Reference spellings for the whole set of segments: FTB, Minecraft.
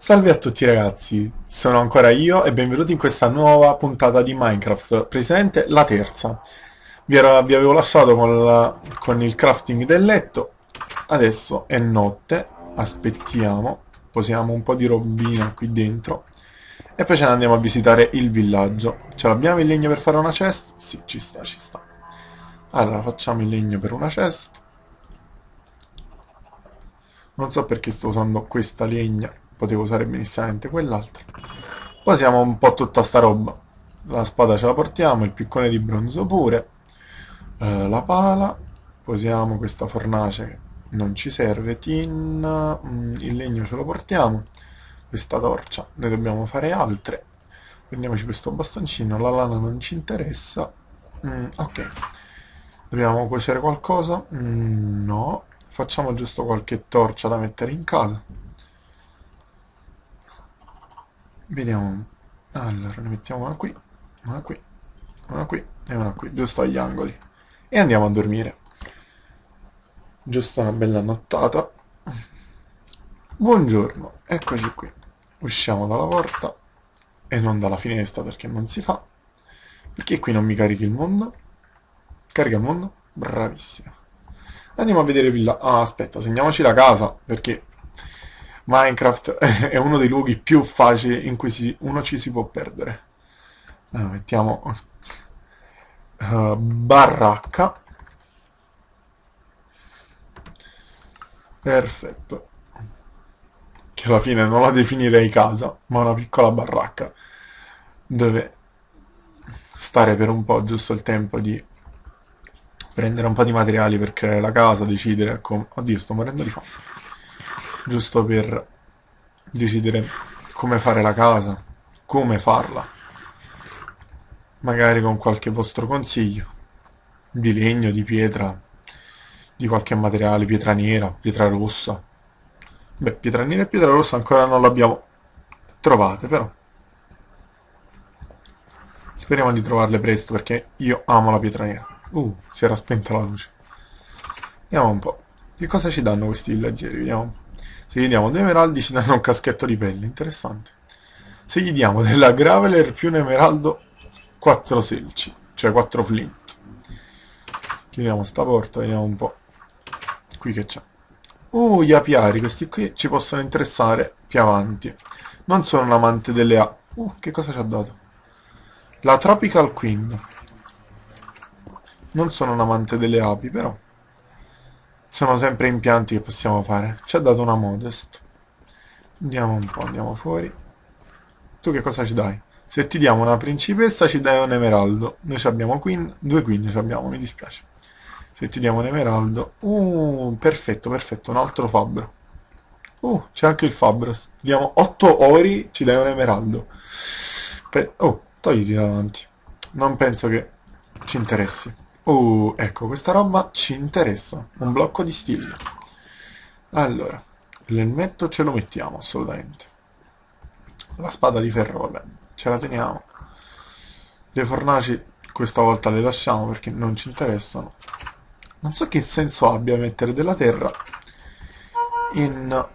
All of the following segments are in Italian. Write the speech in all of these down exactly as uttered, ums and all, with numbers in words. Salve a tutti ragazzi, sono ancora io e benvenuti in questa nuova puntata di Minecraft, presente la terza. Vi, era, vi avevo lasciato con, la, con il crafting del letto, adesso è notte, aspettiamo, posiamo un po' di robina qui dentro e poi ce ne andiamo a visitare il villaggio. Ce l'abbiamo il legno per fare una chest? Sì, ci sta, ci sta. Allora facciamo il legno per una chest. Non so perché sto usando questa legna, potevo usare benissimamente quell'altra. Posiamo un po' tutta sta roba. La spada ce la portiamo, il piccone di bronzo pure, eh, la pala. Posiamo questa fornace che non ci serve, tin, mm, il legno ce lo portiamo, questa torcia, ne dobbiamo fare altre. Prendiamoci questo bastoncino, la lana non ci interessa. Mm, ok, dobbiamo cuocere qualcosa? Mm, no, facciamo giusto qualche torcia da mettere in casa. Vediamo, allora ne mettiamo una qui, una qui, una qui e una qui, giusto agli angoli, e andiamo a dormire. Giusto una bella nottata. Buongiorno, eccoci qui. Usciamo dalla porta e non dalla finestra perché non si fa. Perché qui non mi carichi il mondo? Carica il mondo? Bravissimo. Andiamo a vedere villa. Ah, aspetta, segniamoci la casa perché Minecraft è uno dei luoghi più facili in cui si, uno ci si può perdere. Allora, mettiamo uh, baracca. Perfetto. Che alla fine non la definirei casa, ma una piccola baracca dove stare per un po', giusto il tempo di prendere un po' di materiali per creare la casa, decidere come... Oddio, sto morendo di fame. Giusto per decidere come fare la casa, come farla, magari con qualche vostro consiglio, di legno, di pietra, di qualche materiale, pietra nera, pietra rossa. Beh, pietra nera e pietra rossa ancora non l'abbiamo trovate, però speriamo di trovarle presto perché io amo la pietra nera. Uh, si era spenta la luce. Vediamo un po', che cosa ci danno questi villaggeri, vediamo un po'. Se gli diamo due emeraldi ci danno un caschetto di pelle, interessante. Se gli diamo della graveler più un emeraldo, quattro selci, cioè quattro flint. Chiudiamo sta porta, vediamo un po'. Qui che c'è? Uh, gli apiari, questi qui ci possono interessare più avanti. Non sono un amante delle A. Uh, che cosa ci ha dato? La Tropical Queen. Non sono un amante delle api, però sono sempre impianti che possiamo fare. Ci ha dato una modest. Andiamo un po', andiamo fuori. Tu che cosa ci dai? Se ti diamo una principessa ci dai un emeraldo. Noi ci abbiamo queen, due queen ci abbiamo, mi dispiace. Se ti diamo un emeraldo. Uh, perfetto, perfetto, un altro fabbro. Uh, c'è anche il fabbro. Ti diamo otto ori, ci dai un emeraldo. Pe oh, togliti davanti. Non penso che ci interessi. Oh, ecco, questa roba ci interessa. Un blocco di stile. Allora, l'elmetto ce lo mettiamo assolutamente. La spada di ferro, vabbè, ce la teniamo. Le fornaci questa volta le lasciamo perché non ci interessano. Non so che senso abbia mettere della terra in,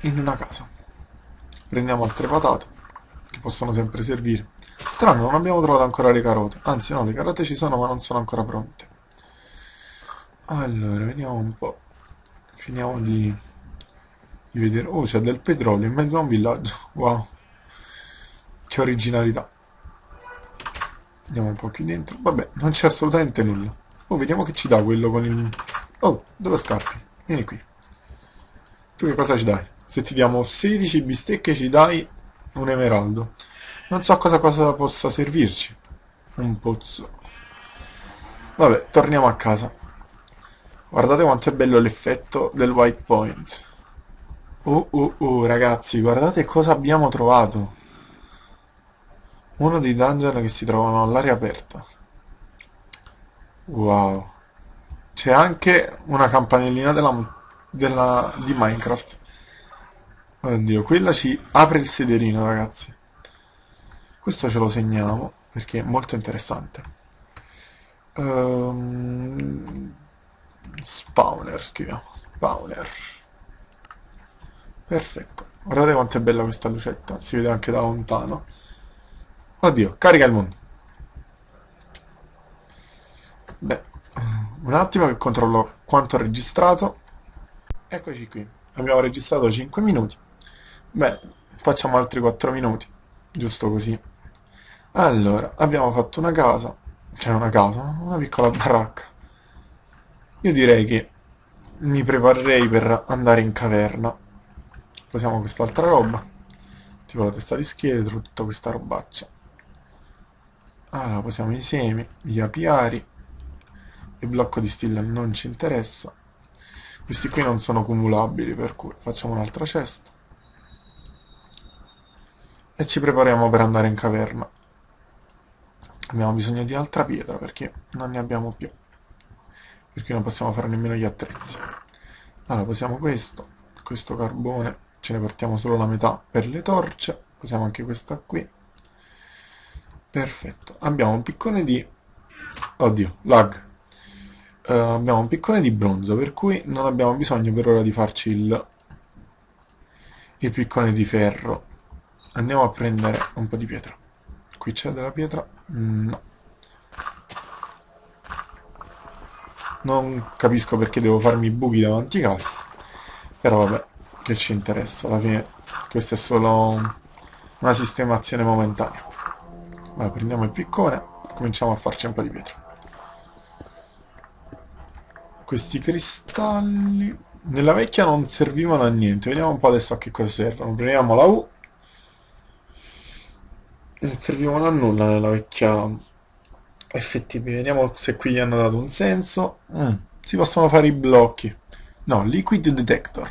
in una casa. Prendiamo altre patate che possono sempre servire. Strano, non abbiamo trovato ancora le carote. Anzi no, le carote ci sono ma non sono ancora pronte. Allora, vediamo un po'. Finiamo di, di vedere. Oh, c'è del petrolio in mezzo a un villaggio. Wow, che originalità. Andiamo un po' qui dentro. Vabbè, non c'è assolutamente nulla. Oh, vediamo che ci dà quello con il... Oh, dove scappi? Vieni qui. Tu che cosa ci dai? Se ti diamo sedici bistecche ci dai un emeraldo. Non so cosa, cosa possa servirci. Un pozzo. Vabbè, torniamo a casa. Guardate quanto è bello l'effetto del white point. Oh, oh, oh, ragazzi, guardate cosa abbiamo trovato. Uno dei dungeon che si trovano all'aria aperta. Wow. C'è anche una campanellina della, della, di Minecraft. Oddio, quella ci apre il sederino, ragazzi. Questo ce lo segniamo perché è molto interessante. um, spawner, scriviamo spawner. Perfetto, guardate quanto è bella questa lucetta, si vede anche da lontano. Oddio, carica il mondo. Beh, un attimo che controllo quanto ho registrato. Eccoci qui, abbiamo registrato cinque minuti. Beh, facciamo altri quattro minuti, giusto così. Allora, abbiamo fatto una casa, cioè una casa, una piccola baracca. Io direi che mi preparerei per andare in caverna. Usiamo quest'altra roba, tipo la testa di scheletro, tutta questa robaccia. Allora, possiamo i semi, gli apiari, il blocco di stilla non ci interessa, questi qui non sono cumulabili, per cui facciamo un'altra cesta e ci prepariamo per andare in caverna. Abbiamo bisogno di altra pietra perché non ne abbiamo più, perché non possiamo fare nemmeno gli attrezzi. Allora, possiamo questo, questo carbone, ce ne portiamo solo la metà per le torce, possiamo anche questa qui. Perfetto, abbiamo un piccone di... oddio, lag. Uh, abbiamo un piccone di bronzo, per cui non abbiamo bisogno per ora di farci il, il piccone di ferro. Andiamo a prendere un po' di pietra. Qui c'è della pietra? No. Non capisco perché devo farmi i buchi davanti ai casi, però vabbè, che ci interessa, alla fine questa è solo una sistemazione momentanea. Allora, prendiamo il piccone, cominciamo a farci un po' di pietra. Questi cristalli nella vecchia non servivano a niente, vediamo un po' adesso a che cosa servono. Prendiamo la U. Non servivano a nulla nella vecchia F T B. Vediamo se qui gli hanno dato un senso. mm. Si possono fare i blocchi. No, liquid detector,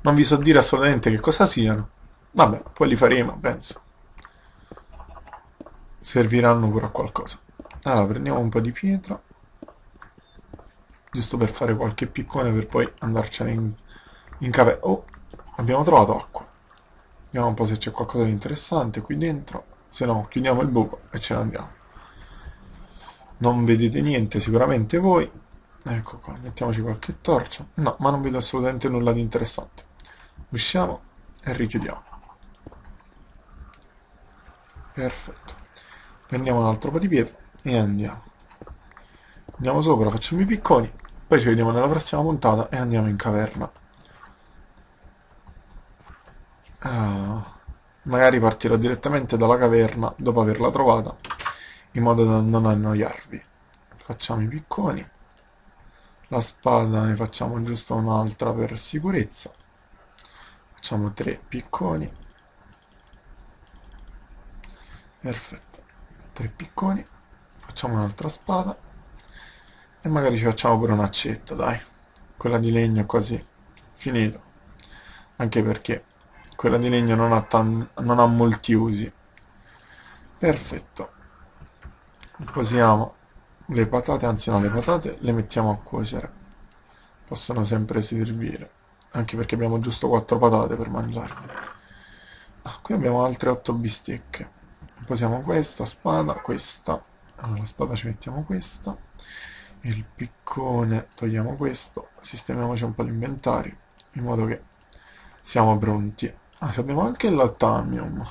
non vi so dire assolutamente che cosa siano. Vabbè, poi li faremo, penso serviranno pure a qualcosa. Allora, prendiamo un po' di pietra, giusto per fare qualche piccone per poi andarcene in, in caverna. Oh, abbiamo trovato acqua. Vediamo un po' se c'è qualcosa di interessante qui dentro. Se no, chiudiamo il buco e ce ne andiamo. Non vedete niente sicuramente voi. Ecco qua, mettiamoci qualche torcia. No, ma non vedo assolutamente nulla di interessante. Usciamo e richiudiamo. Perfetto. Prendiamo un altro po' di pietra e andiamo. Andiamo sopra, facciamo i picconi. Poi ci vediamo nella prossima puntata e andiamo in caverna. Ah, magari partirò direttamente dalla caverna dopo averla trovata, in modo da non annoiarvi. Facciamo i picconi. La spada ne facciamo giusto un'altra per sicurezza. Facciamo tre picconi. Perfetto. Tre picconi. Facciamo un'altra spada. E magari ci facciamo pure un'accetta, dai. Quella di legno è quasi finita. Anche perché quella di legno non ha, non ha molti usi. Perfetto. Posiamo le patate, anzi no, le patate le mettiamo a cuocere. Possono sempre servire. Anche perché abbiamo giusto quattro patate per mangiare. Ah, qui abbiamo altre otto bistecche. Posiamo questa, spada, questa. Allora, la spada ci mettiamo questa. Il piccone, togliamo questo, sistemiamoci un po' l'inventario, in modo che siamo pronti. Ah, abbiamo anche la tamium.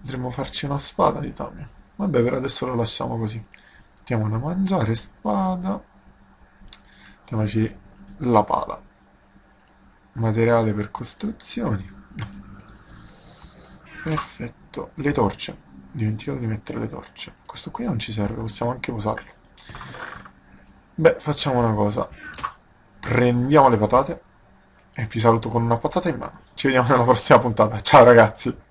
Potremmo farci una spada di tamium. Vabbè, per adesso lo lasciamo così. Mettiamo da mangiare, spada. Mettiamoci la pala. Materiale per costruzioni. Perfetto. Le torce. Dimenticato di mettere le torce. Questo qui non ci serve, possiamo anche usarlo. Beh, facciamo una cosa. Prendiamo le patate e vi saluto con una patata in mano. Ci vediamo nella prossima puntata. Ciao ragazzi!